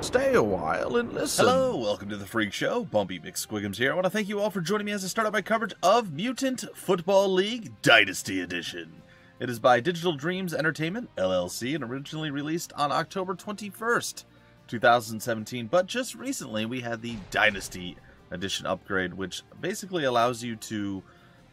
Stay a while and listen. Hello, welcome to the Freak Show. Bumpy McSquigums here. I want to thank you all for joining me as I start out my coverage of Mutant Football League Dynasty Edition. It is by Digital Dreams Entertainment, LLC, and originally released on October 21st, 2017. But just recently, we had the Dynasty Edition upgrade, which basically allows you to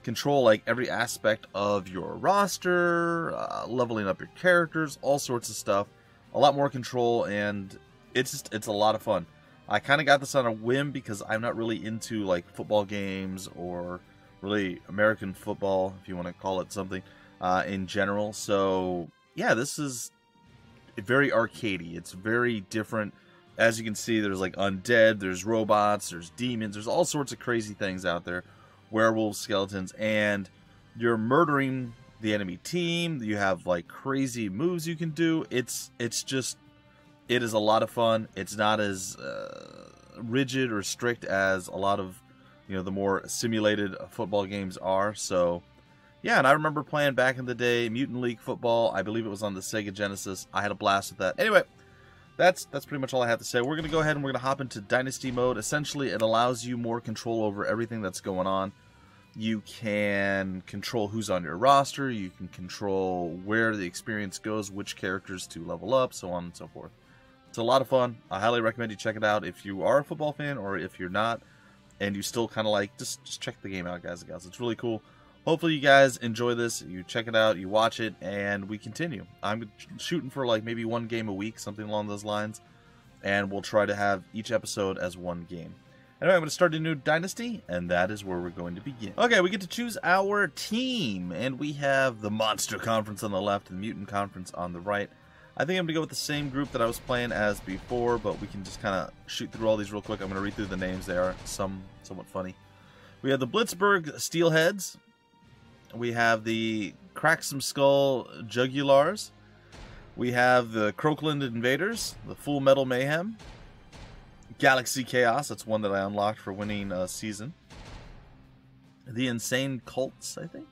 control like every aspect of your roster, leveling up your characters, all sorts of stuff. A lot more control, and it's a lot of fun. I kind of got this on a whim because I'm not really into like football games or really American football, if you want to call it something, in general. So yeah, this is very arcadey. It's very different. As you can see, there's like undead, there's robots, there's demons, there's all sorts of crazy things out there. Werewolves, skeletons, and you're murdering the enemy team. You have like crazy moves you can do. It is a lot of fun. It's not as rigid or strict as a lot of, you know, the more simulated football games are. So yeah, and I remember playing back in the day Mutant League Football. I believe it was on the Sega Genesis. I had a blast with that. Anyway, that's pretty much all I have to say. We're going to go ahead and we're going to hop into Dynasty mode. Essentially, it allows you more control over everything that's going on. You can control who's on your roster. You can control where the experience goes, which characters to level up, so on and so forth. It's a lot of fun. I highly recommend you check it out if you are a football fan, or if you're not and you still kind of like, just check the game out, guys and gals. It's really cool. Hopefully you guys enjoy this. You check it out, you watch it, and we continue. I'm shooting for like maybe one game a week, something along those lines, and we'll try to have each episode as one game. Anyway, I'm going to start a new dynasty, and that is where we're going to begin. Okay, we get to choose our team, and we have the Monster Conference on the left and the Mutant Conference on the right. I think I'm going to go with the same group that I was playing as before, but we can just kind of shoot through all these real quick. I'm going to read through the names. They are somewhat funny. We have the Blitzberg Steelheads. We have the Cracksome Skull Jugulars. We have the Croakland Invaders, the Full Metal Mayhem. Galaxy Chaos, that's one that I unlocked for winning a season. The Insane Colts, I think.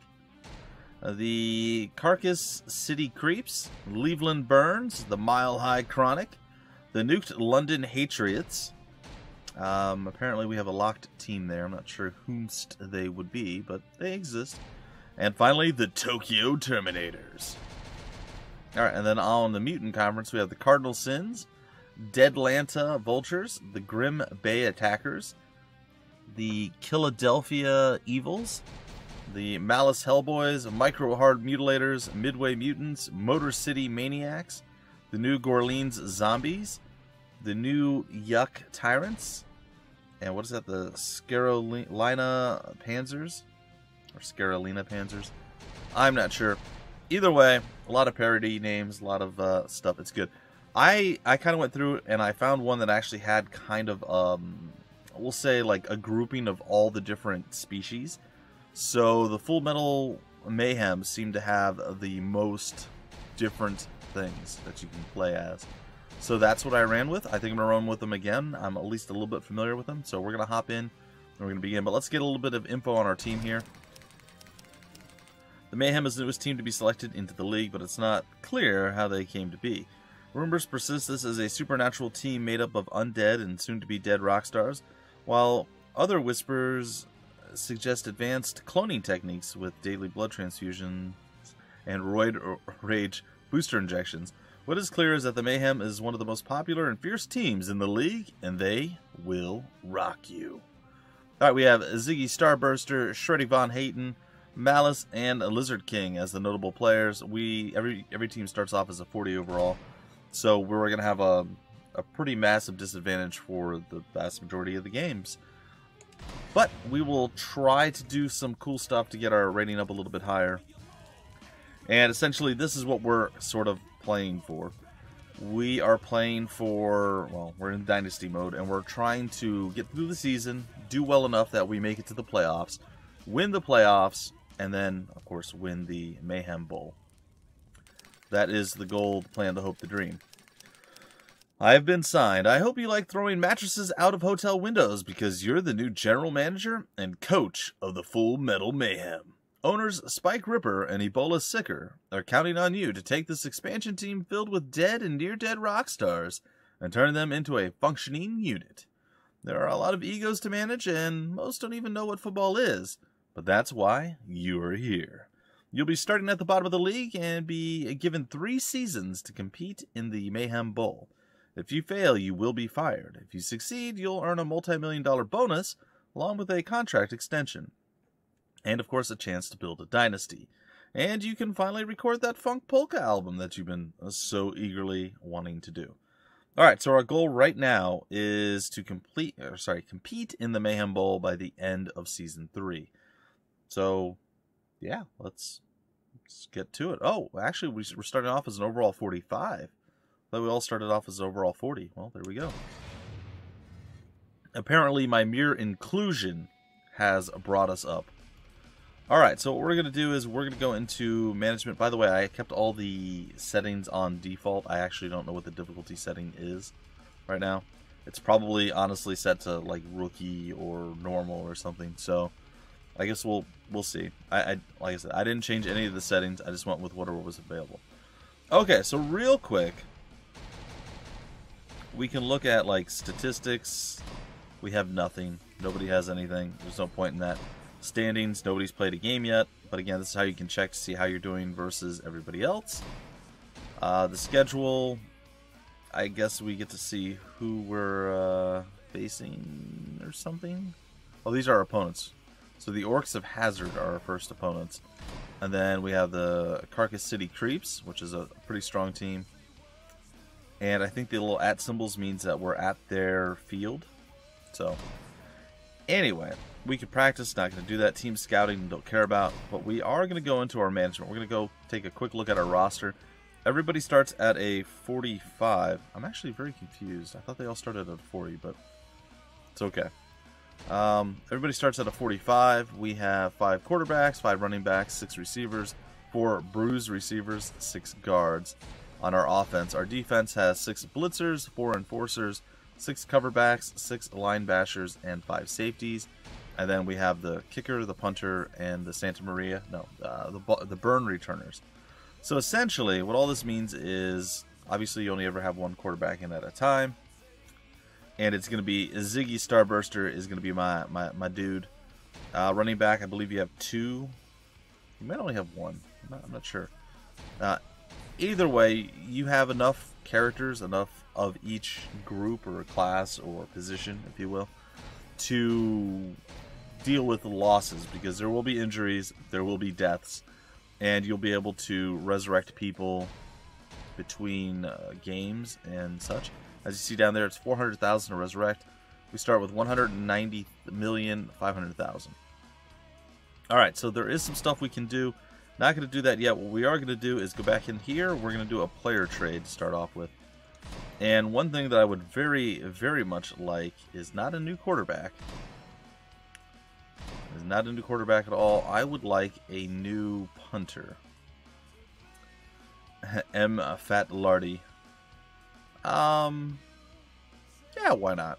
The Carcass City Creeps. Leveland Burns. The Mile High Chronic. The Nuked London Hatriots. Apparently we have a locked team there. I'm not sure whomst they would be, but they exist. And finally, the Tokyo Terminators. Alright, and then on the Mutant Conference, we have the Cardinal Sins. Deadlanta Vultures, the Grim Bay Attackers, the Philadelphia Evils, the Malice Hellboys, Micro Hard Mutilators, Midway Mutants, Motor City Maniacs, the New Gorleans Zombies, the New Yuck Tyrants, and what is that, the Scarolina Panzers? Or Scarolina Panzers? I'm not sure. Either way, a lot of parody names, a lot of stuff. It's good. I kind of went through and I found one that actually had kind of, we'll say like a grouping of all the different species. So the Full Metal Mayhem seemed to have the most different things that you can play as. So that's what I ran with. I think I'm going to run with them again. I'm at least a little bit familiar with them. So we're going to hop in and we're going to begin. But let's get a little bit of info on our team here. The Mayhem is the newest team to be selected into the league, but it's not clear how they came to be. Rumors persist this is a supernatural team made up of undead and soon-to-be dead rock stars, while other whispers suggest advanced cloning techniques with daily blood transfusions and roid rage booster injections. What is clear is that the Mayhem is one of the most popular and fierce teams in the league, and they will rock you. Alright, we have Ziggy Starburster, Shreddy Von Hayton, Malice, and Lizard King as the notable players. Every team starts off as a 40 overall. So we're going to have a pretty massive disadvantage for the vast majority of the games. But we will try to do some cool stuff to get our rating up a little bit higher. And essentially this is what we're sort of playing for. We are playing for, well, we're in Dynasty mode. And we're trying to get through the season, do well enough that we make it to the playoffs, win the playoffs, and then, of course, win the Mayhem Bowl. That is the goal, the plan, the hope, the dream. I have been signed. I hope you like throwing mattresses out of hotel windows because you're the new general manager and coach of the Full Metal Mayhem. Owners Spike Ripper and Ebola Sicker are counting on you to take this expansion team filled with dead and near-dead rock stars and turn them into a functioning unit. There are a lot of egos to manage, and most don't even know what football is, but that's why you are here. You'll be starting at the bottom of the league and be given 3 seasons to compete in the Mayhem Bowl. If you fail, you will be fired. If you succeed, you'll earn a multi-million-dollar bonus, along with a contract extension. And, of course, a chance to build a dynasty. And you can finally record that funk polka album that you've been so eagerly wanting to do. Alright, so our goal right now is to compete in the Mayhem Bowl by the end of Season 3. So, yeah, let's get to it. Oh, actually, we're starting off as an overall 45. Though we all started off as overall 40. Well, there we go. Apparently, my mere inclusion has brought us up. Alright, so what we're going to do is we're going to go into management. By the way, I kept all the settings on default. I actually don't know what the difficulty setting is right now. It's probably honestly set to like rookie or normal or something. So I guess we'll see. I like I said, I didn't change any of the settings. I just went with whatever was available. Okay, so real quick, we can look at like statistics. We have nothing. Nobody has anything. There's no point in that. Standings, nobody's played a game yet, but again, this is how you can check to see how you're doing versus everybody else. The schedule, I guess we get to see who we're facing or something. Oh, these are our opponents. So the Orcs of Hazard are our first opponents. And then we have the Carcass City Creeps, which is a pretty strong team. And I think the little at symbols means that we're at their field. So, anyway, we could practice, not going to do that. Team scouting, don't care about. But we are going to go into our management. We're going to go take a quick look at our roster. Everybody starts at a 45. I'm actually very confused. I thought they all started at a 40, but it's okay. Everybody starts at a 45. We have 5 quarterbacks, 5 running backs, 6 receivers, 4 bruised receivers, 6 guards on our offense. Our defense has 6 blitzers, 4 enforcers, 6 coverbacks, 6 line bashers, and 5 safeties. And then we have the kicker, the punter, and the Santa Maria. No, the burn returners. So essentially, what all this means is, obviously, you only ever have 1 quarterback in at a time. And it's going to be Ziggy Starburster is going to be my dude. Running back, I believe you have 2. You might only have 1. I'm not sure. Either way, you have enough characters, enough of each group or class or position, if you will, to deal with the losses, because there will be injuries, there will be deaths, and you'll be able to resurrect people between games and such. As you see down there, it's 400,000 to resurrect. We start with 190,500,000. Alright, so there is some stuff we can do. Not going to do that yet. What we are going to do is go back in here. We're going to do a player trade to start off with. And one thing that I would very, very much like is not a new quarterback. It's not a new quarterback at all. I would like a new punter. M. Fat Lardy. Yeah, why not?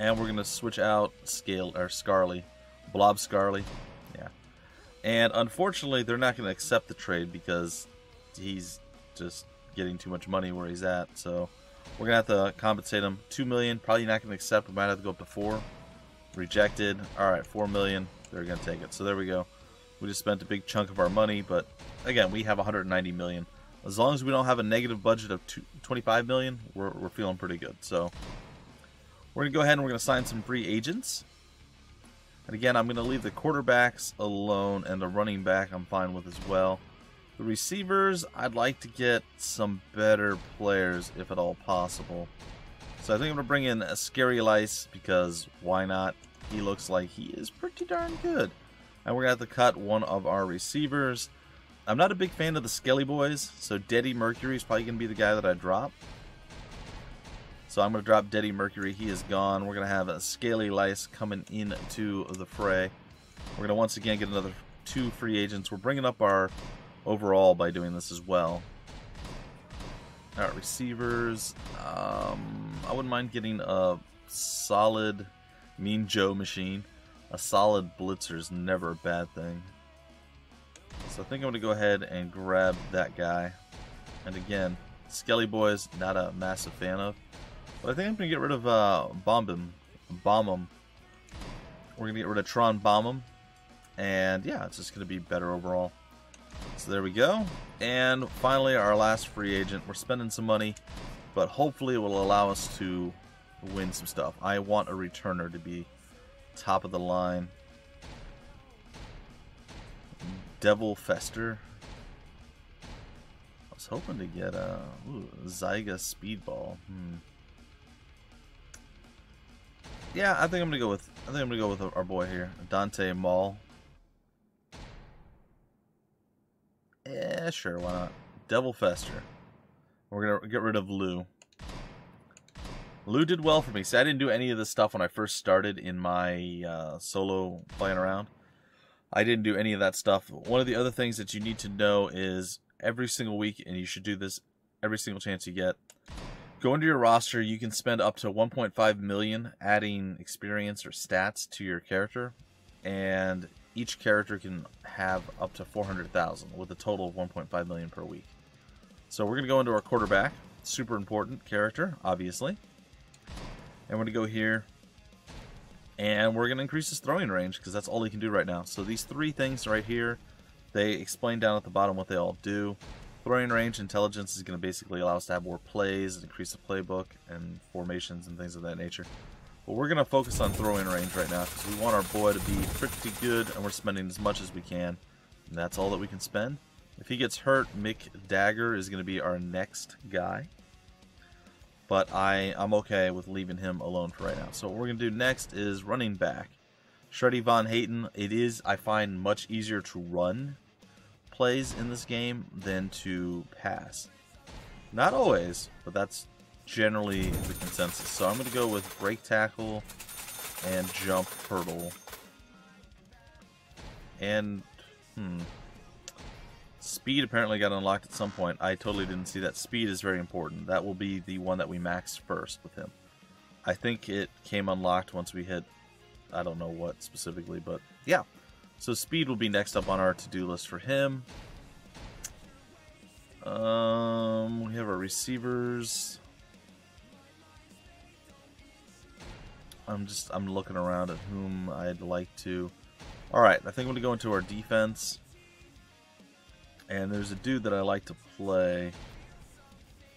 And we're gonna switch out Scarly, Blob Scarly. Yeah. And unfortunately, they're not gonna accept the trade because he's just getting too much money where he's at, so we're gonna have to compensate him. 2 million, probably not gonna accept. We might have to go up to 4. Rejected. All right, 4 million. They're gonna take it. So there we go. We just spent a big chunk of our money, but again, we have 190 million. As long as we don't have a negative budget of 25 million, we're feeling pretty good. So we're gonna go ahead and we're gonna sign some free agents. And again, I'm gonna leave the quarterbacks alone, and the running back I'm fine with as well. The receivers, I'd like to get some better players if at all possible. So I think I'm going to bring in a Scary Lice because why not? He looks like he is pretty darn good. And we're going to have to cut one of our receivers. I'm not a big fan of the Skelly Boys, so Deddy Mercury is probably going to be the guy that I drop. So I'm going to drop Deddy Mercury. He is gone. We're going to have a Scaly Lice coming into the fray. We're going to once again get another 2 free agents. We're bringing up our overall by doing this as well. Alright, receivers. I wouldn't mind getting a solid Mean Joe Machine. A solid blitzer is never a bad thing. So I think I'm going to go ahead and grab that guy. And again, Skelly Boys, not a massive fan of. But I think I'm going to get rid of Bombum. We're going to get rid of Tron Bombum. And yeah, it's just going to be better overall. So there we go. And finally, our last free agent. We're spending some money, but hopefully it will allow us to win some stuff. I want a returner to be top of the line. Devil Fester. I was hoping to get a Zyga Speedball. Yeah, I think I'm gonna go with our boy here, Dante Maul. Yeah, sure, why not? Devil Fester. We're gonna get rid of Lou. Lou did well for me. See, I didn't do any of this stuff when I first started in my solo playing around. I didn't do any of that stuff. One of the other things that you need to know is every single week, and you should do this every single chance you get, go into your roster. You can spend up to 1.5 million adding experience or stats to your character, and each character can have up to 400,000 with a total of 1.5 million per week. So we're going to go into our quarterback, super important character, obviously. And we're going to go here, and we're going to increase his throwing range because that's all he can do right now. So these three things right here, they explain down at the bottom what they all do. Throwing range, intelligence is going to basically allow us to have more plays and increase the playbook and formations and things of that nature. But we're going to focus on throwing range right now because we want our boy to be pretty good, and we're spending as much as we can. And that's all that we can spend. If he gets hurt, Mick Dagger is going to be our next guy. But I'm okay with leaving him alone for right now. So what we're going to do next is running back. Shreddy Von Hayton, it is, I find, much easier to run plays in this game than to pass. Not always, but that's generally the consensus. So I'm going to go with break tackle and jump hurdle. And, speed apparently got unlocked at some point. I totally didn't see that. Speed is very important. That will be the one that we maxed first with him. I think it came unlocked once we hit, I don't know what specifically, but yeah. So speed will be next up on our to-do list for him. We have our receivers. I'm looking around at whom I'd like to. Alright, I think I'm going to go into our defense. And there's a dude that I like to play.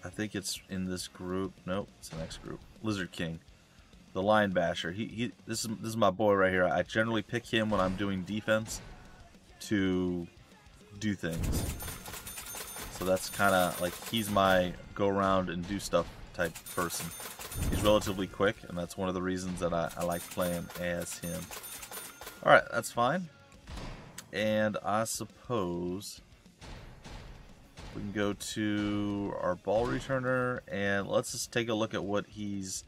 I think it's in this group. Nope, it's the next group. Lizard King, the Lion Basher. This is my boy right here. I generally pick him when I'm doing defense to do things. So that's kind of like he's my go around and do stuff type person. He's relatively quick, and that's one of the reasons that I like playing as him. All right, that's fine. And I suppose we can go to our ball returner, and let's just take a look at what he's...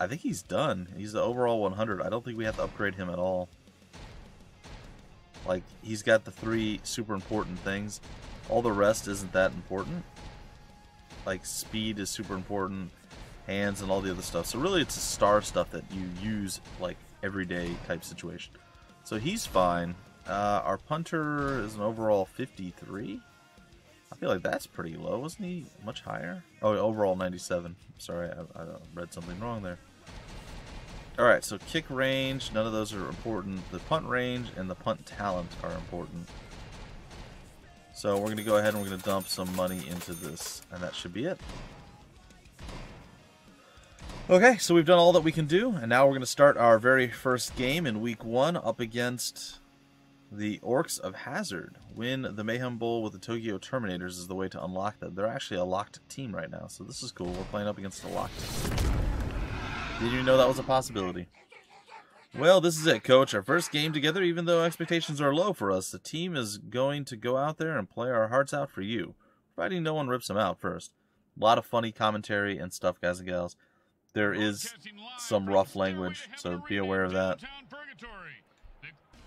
I think he's done. He's the overall 100. I don't think we have to upgrade him at all. Like, he's got the three super important things. All the rest isn't that important. Like, speed is super important, hands and all the other stuff. So really, it's the star stuff that you use, like, everyday type situation. So he's fine. Our punter is an overall 53. I feel like that's pretty low. Wasn't he much higher? Oh, overall 97. Sorry, I read something wrong there. Alright, so kick range, none of those are important. The punt range and the punt talent are important. So we're going to go ahead and we're going to dump some money into this. And that should be it. Okay, so we've done all that we can do. And now we're going to start our very first game in Week 1 up against... the Orcs of Hazard. Win the Mayhem Bowl with the Tokyo Terminators is the way to unlock them. They're actually a locked team right now, so this is cool. We're playing up against a locked team. Did you know that was a possibility? Well, this is it, Coach. Our first game together, even though expectations are low for us. The team is going to go out there and play our hearts out for you, providing no one rips them out first. A lot of funny commentary and stuff, guys and gals. There is some rough language, so be aware of that.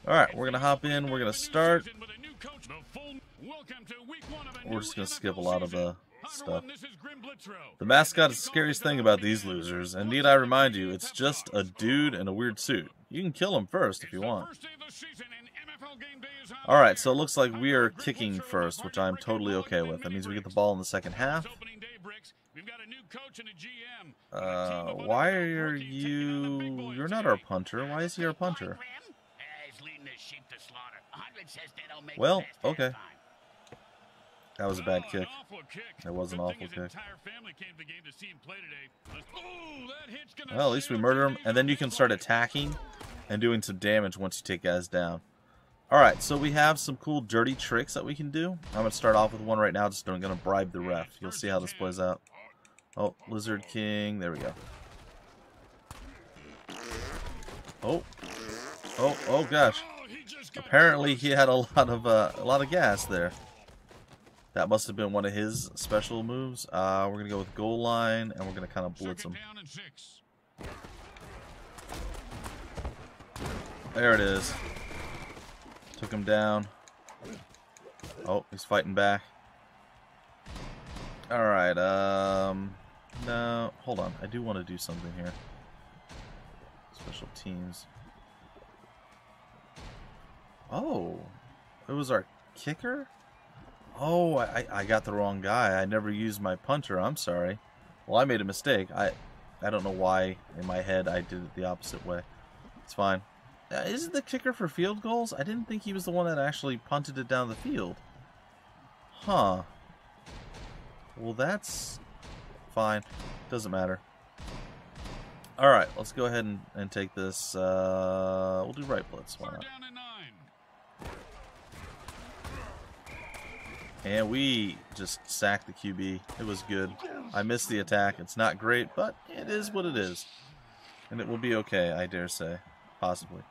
Alright, we're going to hop in, we're going to start. We're just going to skip a lot of the stuff. The mascot is the scariest thing about these losers, and need I remind you, it's just a dude in a weird suit. You can kill him first if you want. Alright, so it looks like we are kicking first, which I'm totally okay with. That means we get the ball in the second half. Why are you... You're not our punter. Why is he our punter? Well, okay. That was a bad kick. That was an awful kick. Well, at least we murder him, and then you can start attacking and doing some damage once you take guys down. Alright, so we have some cool dirty tricks that we can do. I'm going to start off with one right now, just I'm going to bribe the ref. You'll see how this plays out. Oh, Lizard King. There we go. Oh. Oh, oh gosh. Apparently he had a lot of gas there. That must have been one of his special moves. We're going to go with goal line, and we're going to kind of blitz him. There it is. Took him down. Oh, he's fighting back. All right. No, hold on. I do want to do something here. Special teams. Oh, it was our kicker? Oh, I got the wrong guy. I never used my punter. I'm sorry. Well, I made a mistake. I don't know why in my head I did it the opposite way. It's fine. Isn't the kicker for field goals? I didn't think he was the one that actually punted it down the field. Huh. Well, that's fine. Doesn't matter. All right, let's go ahead and take this. We'll do right blitz. Why not? And we just sacked the QB. It was good. I missed the attack. It's not great, but it is what it is. And it will be okay, I dare say. Possibly.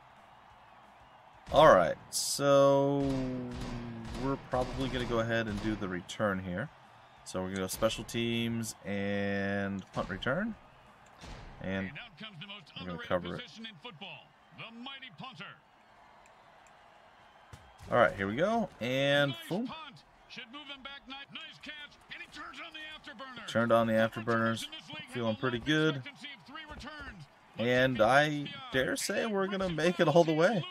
Alright, so we're probably going to go ahead and do the return here. So we're going to go special teams and punt return. And we're going to cover it. Alright, here we go. And boom. Should move him back. Nice catch, and he turns on the afterburners. Turned on the afterburners. Feeling pretty good. And I dare say we're going to make it all the way.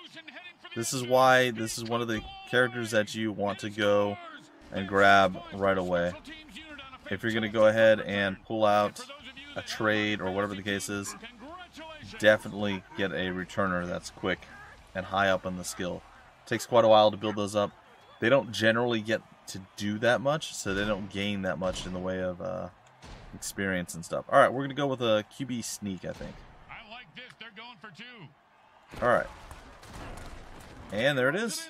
This is why this is one of the characters that you want to go and grab right away. If you're going to go ahead and pull out a trade or whatever the case is, definitely get a returner that's quick and high up on the skill. It takes quite a while to build those up. They don't generally get to do that much, so they don't gain that much in the way of experience and stuff. All right, we're going to go with a QB sneak, I think. I like this. They're going for two. All right. And there it is.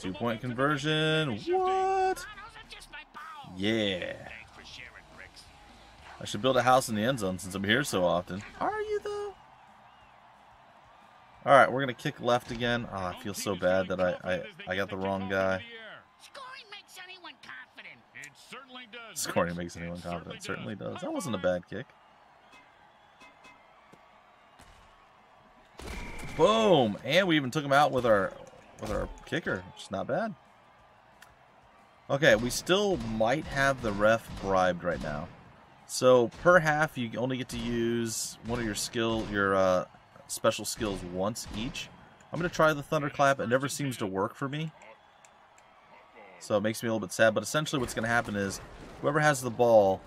2-point conversion. What? Yeah. I should build a house in the end zone since I'm here so often. Are you, though? All right, we're going to kick left again. Oh, I feel so bad that I got the wrong guy. Scoring makes anyone confident. It certainly does. Scoring makes anyone confident. It certainly does. That wasn't a bad kick. Boom! And we even took him out with our kicker, which is not bad. Okay, we still might have the ref bribed right now. So per half, you only get to use one of your skill, your special skills once each. I'm going to try the thunderclap. It never seems to work for me, so it makes me a little bit sad, but essentially what's going to happen is whoever has the ball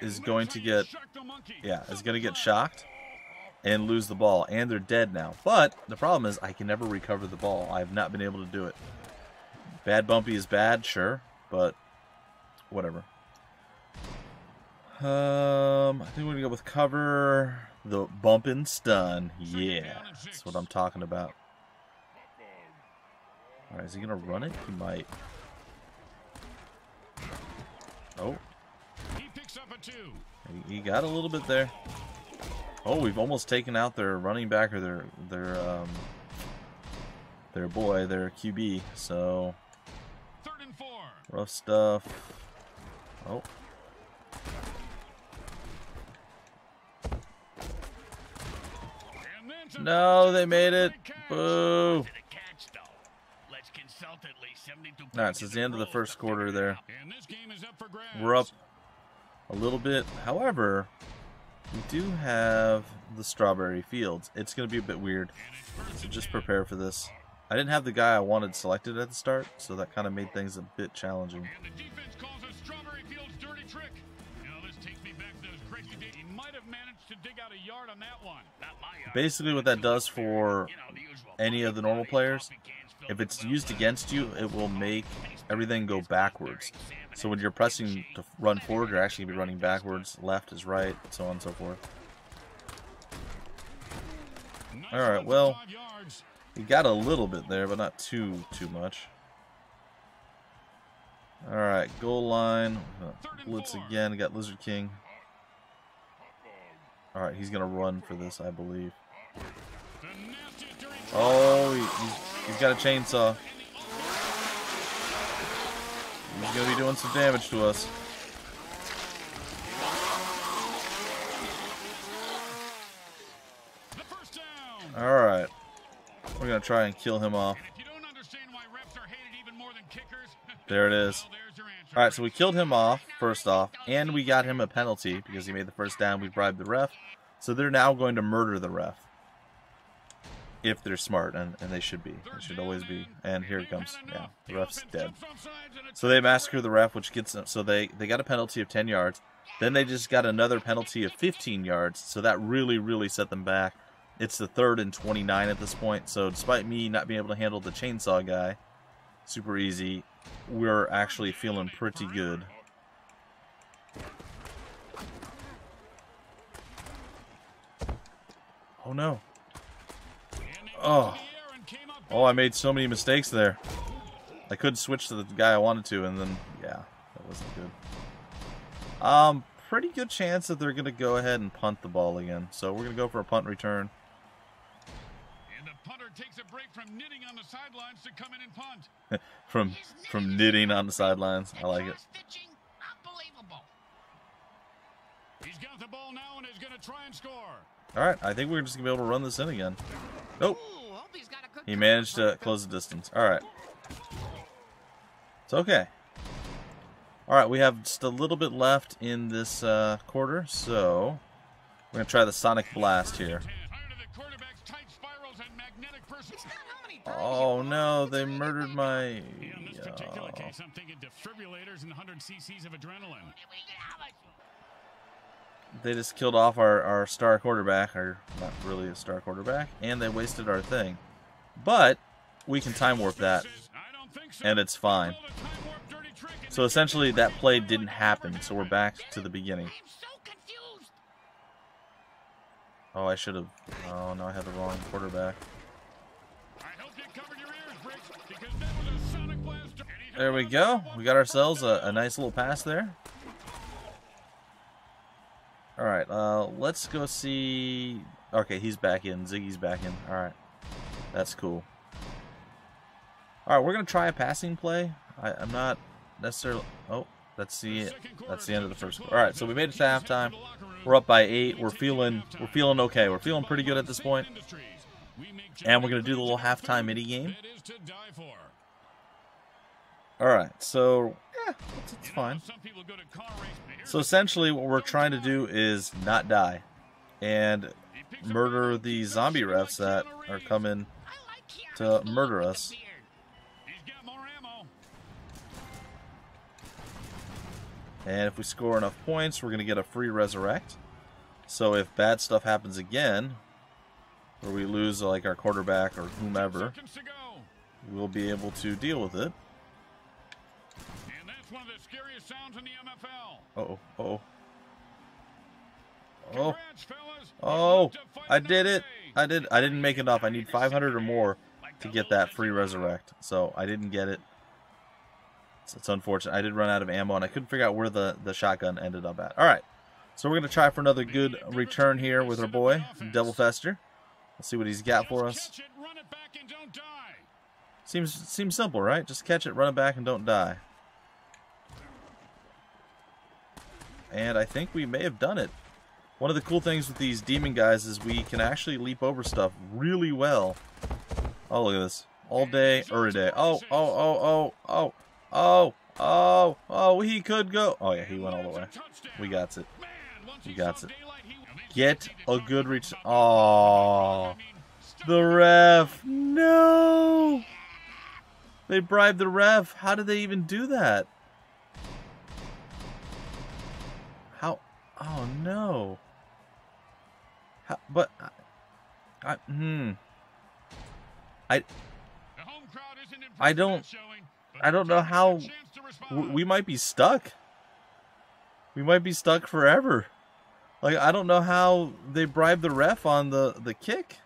is going to get shocked and lose the ball, and they're dead now. But the problem is I can never recover the ball. I have not been able to do it. Bad Bumpy is bad, sure, but whatever. I think we're going to go with cover. The bump and stun. Yeah. That's what I'm talking about. Alright, is he gonna run it? He might. Oh. He picks up a two. He got a little bit there. Oh, we've almost taken out their running back or their boy, their QB, so 3rd and 4. Rough stuff. Oh. No, they made it. Boo. Alright, so it's the end of the first quarter there. We're up a little bit. However, we do have the strawberry fields. It's going to be a bit weird, so just prepare for this. I didn't have the guy I wanted selected at the start, so that kind of made things a bit challenging. He might have managed to dig out a yard on that one. Basically what that does for any of the normal players, if it's used against you, it will make everything go backwards. So when you're pressing to run forward, you're actually going to be running backwards. Left is right, so on and so forth. Alright, well, we got a little bit there, but not too much. Alright, goal line. Blitz again. We got Lizard King. Alright, he's going to run for this, I believe. Oh, he's got a chainsaw. He's going to be doing some damage to us. Alright. We're going to try and kill him off. There it is. Alright, so we killed him off, first off, and we got him a penalty because he made the first down. We bribed the ref. So they're now going to murder the ref. If they're smart, and they should be. They should always be. And here it comes. Yeah, the ref's dead. So they massacre the ref, which gets them. So they got a penalty of 10 yards. Then they just got another penalty of 15 yards. So that really, really set them back. It's the 3rd and 29 at this point. So despite me not being able to handle the chainsaw guy, super easy, we're actually feeling pretty good. Oh no. Oh, I made so many mistakes there. I couldn't switch to the guy I wanted to, and then, yeah, that wasn't good. Pretty good chance that they're going to go ahead and punt the ball again. So we're going to go for a punt return. And the punter takes a break from knitting on the sidelines to come in and punt. from knitting on the sidelines. I like it. He's got the ball now and is going to try and score. All right, I think we're just going to be able to run this in again. Nope. He managed to close the distance. All right. It's okay. All right, we have just a little bit left in this quarter, so we're going to try the Sonic Blast here. Oh, no, they murdered my... They just killed off our star quarterback, or not really a star quarterback, and they wasted our thing. But we can time warp that, and it's fine. So essentially that play didn't happen, so we're back to the beginning. Oh, I should have... Oh, no, I had the wrong quarterback. There we go. We got ourselves a nice little pass there. Alright, let's go see... Okay, he's back in. Ziggy's back in. Alright. That's cool. Alright, we're going to try a passing play. I'm not necessarily... Oh, that's the end of the first quarter. Alright, so we made it to halftime. We're up by 8. We're feeling okay. We're feeling pretty good at this point. And we're going to do the little halftime mini game. Alright, so... Yeah, it's fine. So essentially what we're trying to do is not die and murder the zombie refs that are coming to murder us. And if we score enough points, we're going to get a free resurrect. So if bad stuff happens again, or we lose like our quarterback or whomever, we'll be able to deal with it. One of the scariest sounds in the MFL. Oh, I did it. I didn't make enough. I need 500 or more to get that free resurrect. So I didn't get it. It's unfortunate. I did run out of ammo and I couldn't figure out where the shotgun ended up at. All right. So we're going to try for another good return here with our boy, Devil Fester. Let's see what he's got for us. Seems simple, right? Just catch it, run it back, and don't die. And I think we may have done it. One of the cool things with these demon guys is we can actually leap over stuff really well. Oh, look at this. All day, every day. Oh, he could go. Oh, yeah, he went all the way. We got it. We got it. Get a good reach. Oh, the ref. No. They bribed the ref. How did they even do that? Oh no. How, but I don't know how. We might be stuck. We might be stuck forever. Like, I don't know how they bribed the ref on the kick.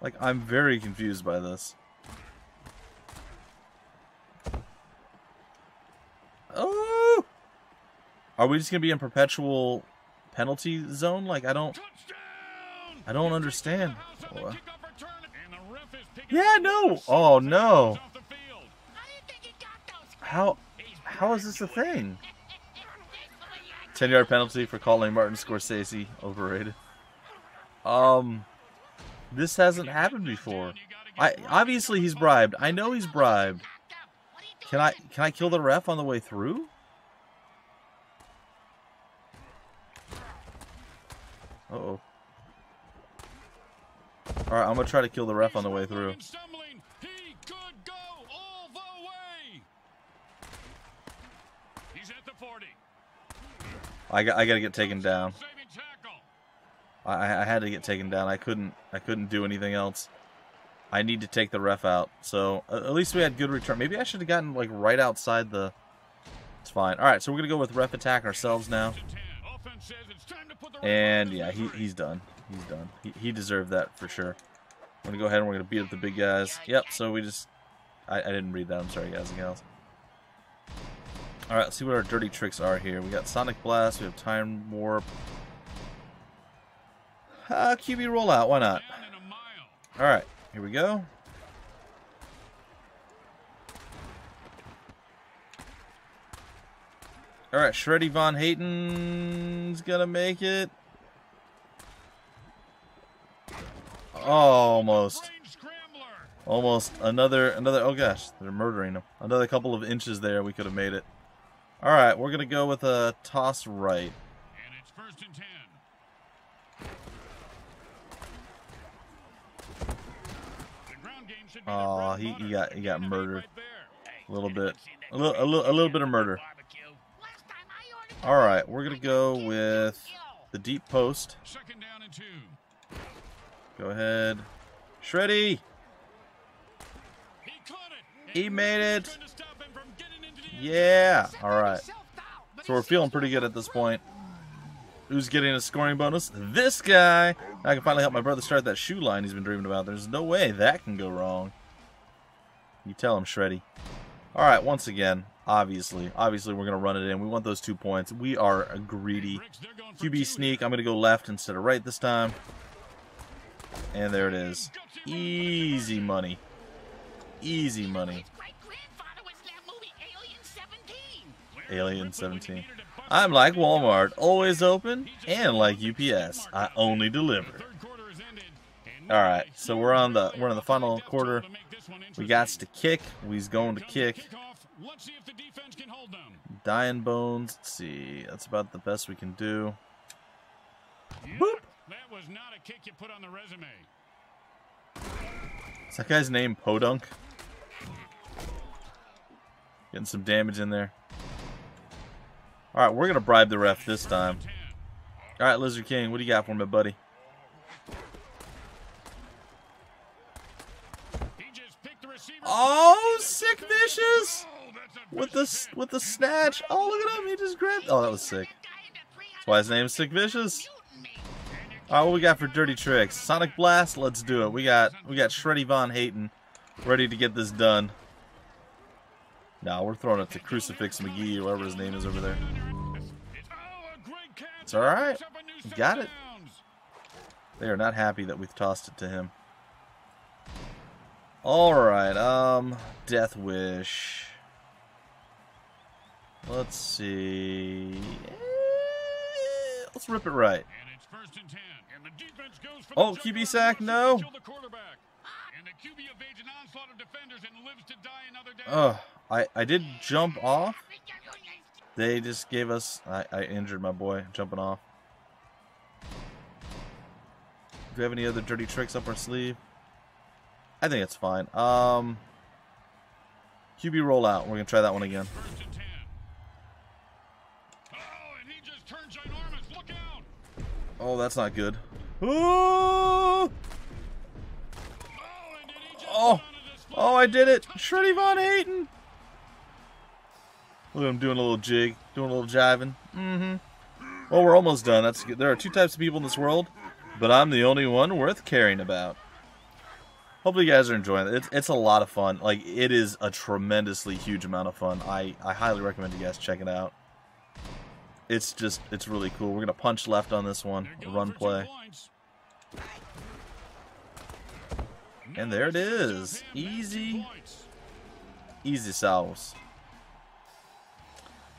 Like, I'm very confused by this. Oh! Are we just gonna be in perpetual penalty zone? Like, I don't understand. Oh. Yeah, no! Oh, no! How is this a thing? 10-yard penalty for calling Martin Scorsese overrated. This hasn't happened before. Obviously he's bribed. I know he's bribed. Can I kill the ref on the way through? Uh-oh. Alright, I'm gonna try to kill the ref on the way through. I gotta get taken down. I had to get taken down. I couldn't do anything else. I need to take the ref out. So at least we had good return. Maybe I should have gotten like right outside the. It's fine. All right, so we're gonna go with ref attack ourselves now. And yeah, he's done. He's done. He deserved that for sure. I'm gonna go ahead and we're gonna beat up the big guys. Yep. So we just. I didn't read that. I'm sorry, guys and gals. All right, let's see what our dirty tricks are here. We got Sonic Blast. We have Time Warp. QB rollout. Why not? All right, here we go. All right, Shreddy Von Hayton's gonna make it. Oh, almost. Almost another. Oh gosh, they're murdering him. Another couple of inches there, we could have made it. All right, we're gonna go with a toss right. And it's first and 10. The ground game should be he got murdered. A little bit, a little bit of murder. All right, we're gonna go with the deep post. Second down and 2. Go ahead, Shreddy. He made it. Yeah! Alright. So we're feeling pretty good at this point. Who's getting a scoring bonus? This guy! I can finally help my brother start that shoe line he's been dreaming about. There's no way that can go wrong. You tell him, Shreddy. Alright, once again, obviously we're going to run it in. We want those 2 points. We are greedy. QB sneak. I'm going to go left instead of right this time. And there it is. Easy money. Easy money. Alien 17. I'm like Walmart, always open, and like UPS, I only deliver. All right, so we're on the final quarter. We got to kick. We's going to kick. Dying Bones. Let's see, that's about the best we can do. Boop. That was not a kick you put on the resume. Is that guy's name Podunk? Getting some damage in there. All right, we're going to bribe the ref this time. All right, Lizard King, what do you got for me, buddy? Oh, Sick Vicious! With the snatch. Oh, look at him. He just grabbed. Oh, that was sick. That's why his name is Sick Vicious. All right, what we got for dirty tricks? Sonic Blast, let's do it. We got Shreddy Von Hayton ready to get this done. Nah, we're throwing it to Crucifix McGee, or whatever his name is over there. It's alright. Got it. They are not happy that we've tossed it to him. Alright, Death Wish. Let's see. Let's rip it right. Oh, QB sack, no. Oh. I did jump off. They just gave us. I injured my boy jumping off. Do we have any other dirty tricks up our sleeve? I think it's fine. QB rollout. We're gonna try that one again. He just turned ginormous. Look out. Oh, that's not good. Oh! Oh! Oh, I did it! Shreddy Von Hayton! Look at him doing a little jig, doing a little jiving. Mm-hmm. Well, we're almost done. That's good. There are two types of people in this world, but I'm the only one worth caring about. Hopefully you guys are enjoying it. It's a lot of fun. Like, it is a tremendously huge amount of fun. I highly recommend you guys check it out. It's just, it's really cool. We're going to punch left on this one, run play. And there it is. Easy. Easy sauce.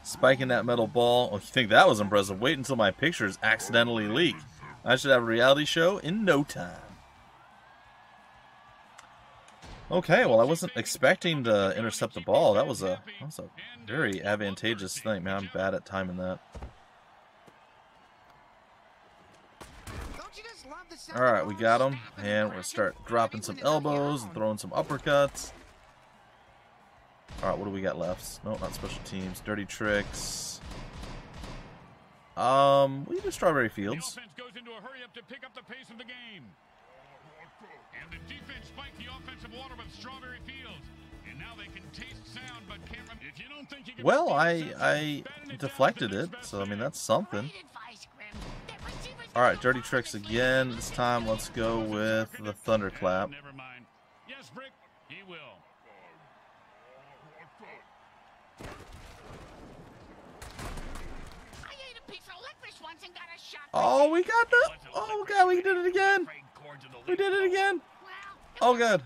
Spiking that metal ball. Oh, you think that was impressive? Wait until my pictures accidentally leak. I should have a reality show in no time. Okay, well, I wasn't expecting to intercept the ball. That was a very advantageous thing. Man, I'm bad at timing that. Alright, we got him. And we're going to start dropping some elbows and throwing some uppercuts. Alright, what do we got left? No, not special teams. Dirty tricks. We do Strawberry Fields. The offense goes into a hurry up to pick up the pace of the game. And the defense spiked the offensive water with Strawberry Fields. And now they can taste sound, but Cameron, if you don't think you can... Well, I deflected it, so I mean, that's something. Alright, dirty tricks again. This time, let's go with the thunderclap. Never mind. Yes, Brick, he will. I ate a piece of licorice once and got a shot. Oh, we got that. Oh, God, we did it again. We did it again. Oh, God.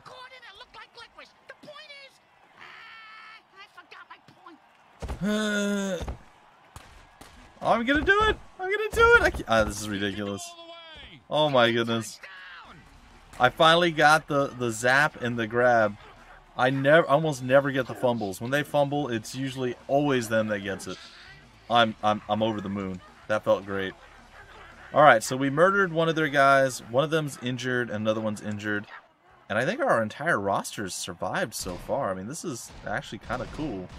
I'm going to do it. I'm going to do it. This is ridiculous. Oh, my goodness. I finally got the zap and the grab. I almost never get the fumbles. When they fumble, it's usually always them that gets it. I'm over the moon. That felt great. Alright, so we murdered one of their guys. One of them's injured, another one's injured. And I think our entire roster's survived so far. I mean, this is actually kind of cool.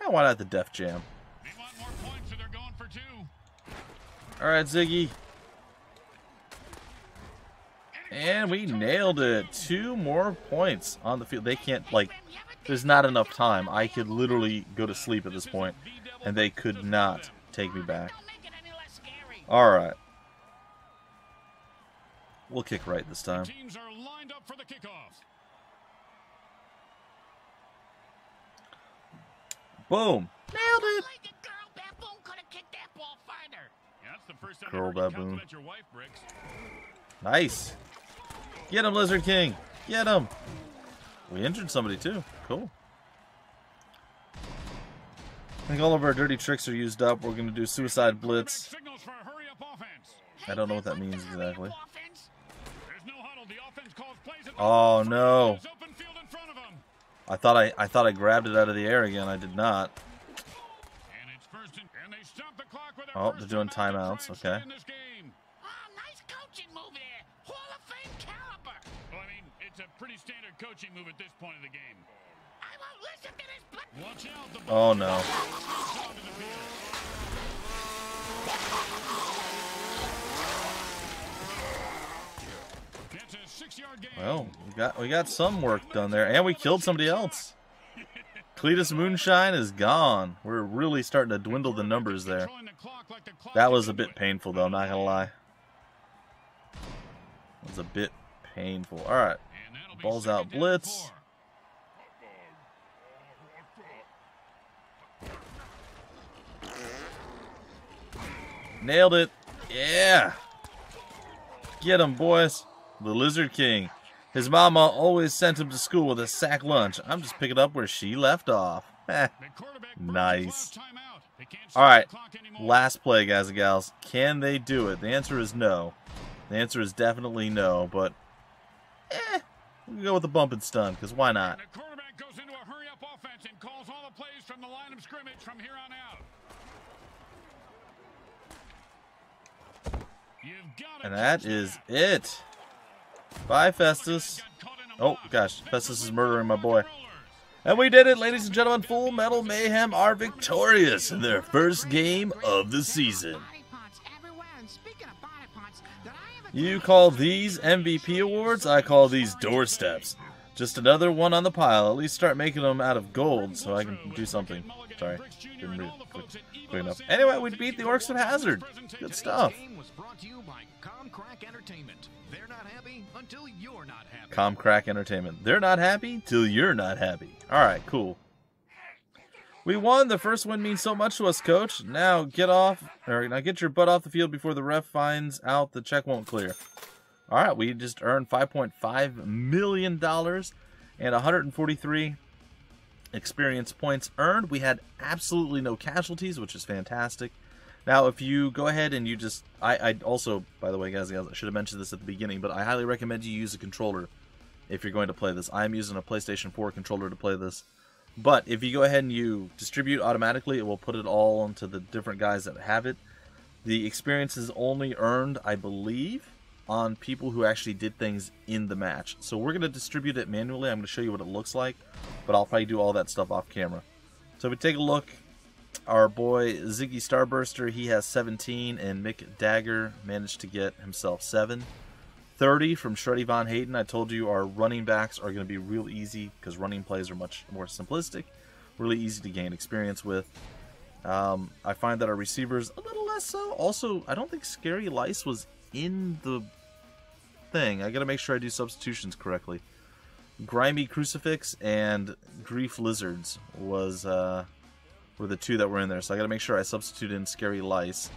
Yeah, why not the Def Jam? Alright, Ziggy. And we nailed it. 2 more points on the field. They can't, like, there's not enough time. I could literally go to sleep at this point, and they could not take me back. Alright. We'll kick right this time. Boom. Nailed it. Girl baboon. Nice. Get him, Lizard King. Get him. We injured somebody, too. Cool. I think all of our dirty tricks are used up. We're going to do Suicide Blitz. I don't know what that means exactly. Oh, no. I thought I grabbed it out of the air again. I did not. Oh, they're doing timeouts. Okay. Pretty standard coaching move at this point of the game. I won't listen to this. Watch out, the ball. Oh no. That's a 6-yard game. Well, we got some work done there, and we killed somebody else. Cletus Moonshine is gone. We're really starting to dwindle the numbers there. That was a bit painful though, I'm not gonna lie. It was a bit painful. Alright. Balls out blitz. Nailed it. Yeah. Get him, boys. The Lizard King. His mama always sent him to school with a sack lunch. I'm just picking up where she left off. Nice. All right. Last play, guys and gals. Can they do it? The answer is no. The answer is definitely no, but we can go with the bump and stun, because why not? The quarterback goes into a hurry-up offense and calls all the plays from the line of scrimmage from here on out. And that is it. Bye, Festus. Oh, gosh. Festus is murdering my boy. And we did it, ladies and gentlemen. Full Metal Mayhem are victorious in their first game of the season. You call these MVP awards, I call these doorsteps. Just another one on the pile. At least start making them out of gold so I can do something. Sorry, didn't read quick enough. Anyway, we beat the Orcs of Hazard. Good stuff. Comcrack Entertainment. They're not happy till you're not happy. Alright, cool. We won. The first win means so much to us, coach. Now get your butt off the field before the ref finds out the check won't clear. Alright, we just earned $5.5 million and 143 experience points earned. We had absolutely no casualties, which is fantastic. Now, if you go ahead and you just... I also, by the way, guys, I should have mentioned this at the beginning, but I highly recommend you use a controller if you're going to play this. I'm using a PlayStation 4 controller to play this. But if you go ahead and you distribute automatically, it will put it all onto the different guys that have it. The experience is only earned, I believe, on people who actually did things in the match. So we're going to distribute it manually. I'm going to show you what it looks like, but I'll probably do all that stuff off camera. So if we take a look... Our boy Ziggy Starburster, he has 17, and Mick Dagger managed to get himself 7. 30 from Shreddy Von Hayton. I told you our running backs are going to be real easy because running plays are much more simplistic, really easy to gain experience with. I find that our receivers a little less so. Also, I don't think Scary Lice was in the thing. I got to make sure I do substitutions correctly. Grimy Crucifix and Grief Lizards was... were the two that were in there, so I gotta make sure I substitute in Scary Lice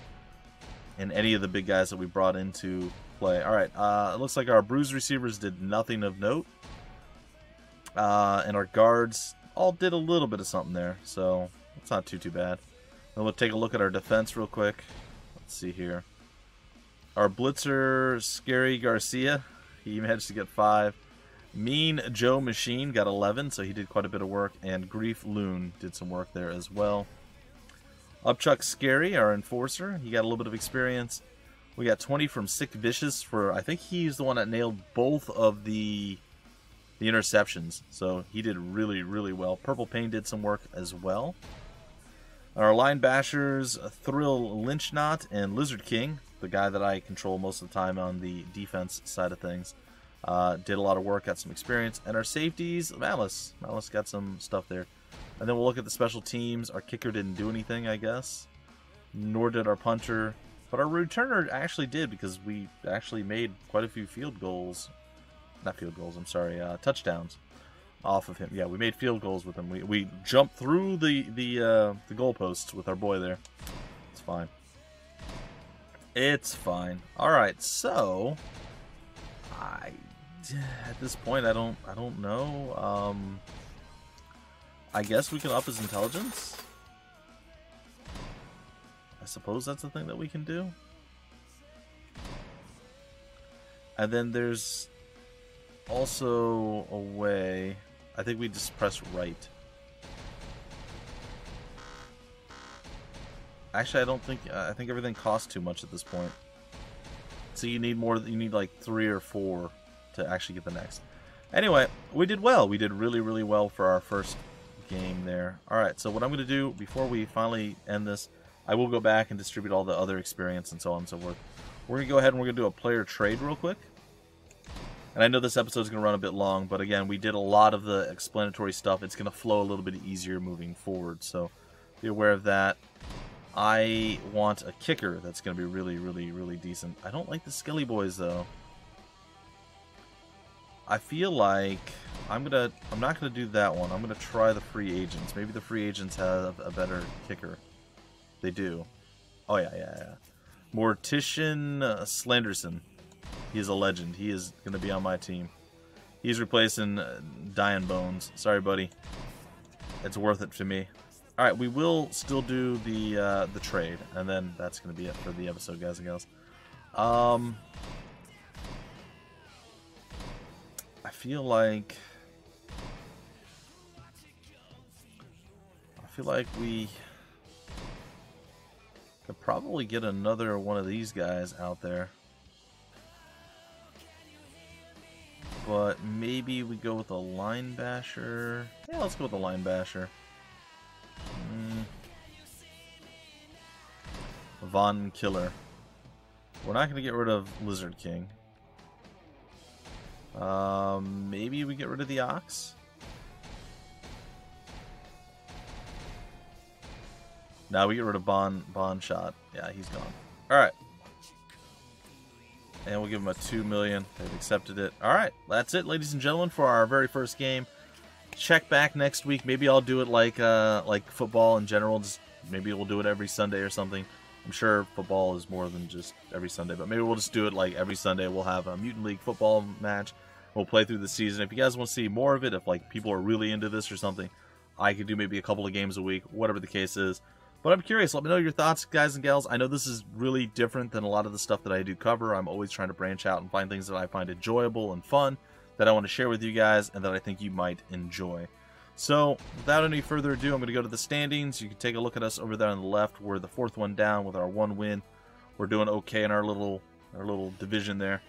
and any of the big guys that we brought into play. Alright, it looks like our bruise receivers did nothing of note, and our guards all did a little bit of something there, so it's not too bad. Then we'll take a look at our defense real quick. Let's see here. Our blitzer, Scary Garcia, he managed to get 5. Mean Joe Machine got 11, so he did quite a bit of work, and Grief Loon did some work there as well. Upchuck Scary, our enforcer, he got a little bit of experience. We got 20 from Sick Vicious for, I think he's the one that nailed both of the interceptions, so he did really, really well. Purple Pain did some work as well. Our line bashers, Thrill Lynchknot and Lizard King, the guy that I control most of the time on the defense side of things. Did a lot of work, got some experience. And our safeties, Malice. Malice got some stuff there. And then we'll look at the special teams. Our kicker didn't do anything, I guess. Nor did our punter. But our returner actually did because we actually made quite a few field goals. Not field goals, I'm sorry. Touchdowns off of him. Yeah, we made field goals with him. We jumped through the goalposts with our boy there. It's fine. It's fine. Alright, so... At this point, I don't know. I guess we can up his intelligence. I suppose that's the thing that we can do. And then there's also a way. I think we just press right. Actually, I don't think. I think everything costs too much at this point. So you need more. You need like 3 or 4. To actually get the next. Anyway, we did well. We did really, really well for our first game there. Alright, so what I'm going to do before we finally end this, I will go back and distribute all the other experience and so on and so forth. We're going to go ahead and we're going to do a player trade real quick. And I know this episode is going to run a bit long, but again, we did a lot of the explanatory stuff. It's going to flow a little bit easier moving forward, so be aware of that. I want a kicker that's going to be really, really, really decent. I don't like the Skelly Boys, though. I feel like I'm not gonna do that one. I'm gonna try the free agents. Maybe the free agents have a better kicker. They do. Oh yeah. Mortician Slenderson. He is a legend. He is gonna be on my team. He's replacing Dying Bones. Sorry, buddy. It's worth it to me. All right, we will still do the trade, and then that's gonna be it for the episode, guys and gals. I feel like we could probably get another one of these guys out there, but Maybe we go with a Line Basher. Yeah, let's go with a Line Basher. Von Killer. We're not going to get rid of Lizard King. Maybe we get rid of the Ox? Now we get rid of Bon Shot. Yeah, he's gone. Alright. And we'll give him a $2 million. They've accepted it. Alright, that's it, ladies and gentlemen, for our very first game. Check back next week. Maybe I'll do it like football in general. Just maybe we'll do it every Sunday or something. I'm sure football is more than just every Sunday, but maybe we'll just do it like every Sunday. We'll have a Mutant League football match. We'll play through the season. If you guys want to see more of it, if like people are really into this or something, I could do maybe a couple of games a week, whatever the case is. But I'm curious. Let me know your thoughts, guys and gals. I know this is really different than a lot of the stuff that I do cover. I'm always trying to branch out and find things that I find enjoyable and fun that I want to share with you guys and that I think you might enjoy. So, without any further ado, I'm going to go to the standings. You can take a look at us over there on the left. We're the fourth one down with our one win. We're doing okay in our little division there.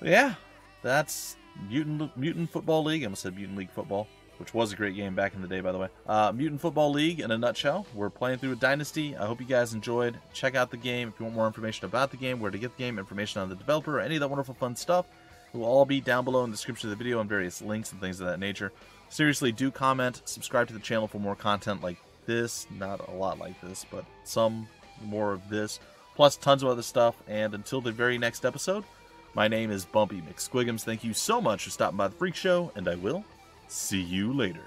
But yeah, that's Mutant Football League. I almost said Mutant League Football, which was a great game back in the day, by the way. Mutant Football League in a nutshell. We're playing through a dynasty. I hope you guys enjoyed. Check out the game if you want more information about the game, where to get the game, information on the developer, any of that wonderful fun stuff. It will all be down below in the description of the video and various links and things of that nature. Seriously, do comment, subscribe to the channel for more content like this. Not a lot like this, but some more of this, plus tons of other stuff. And until the very next episode, my name is Bumpy McSquigums. Thank you so much for stopping by the Freak Show, and I will see you later.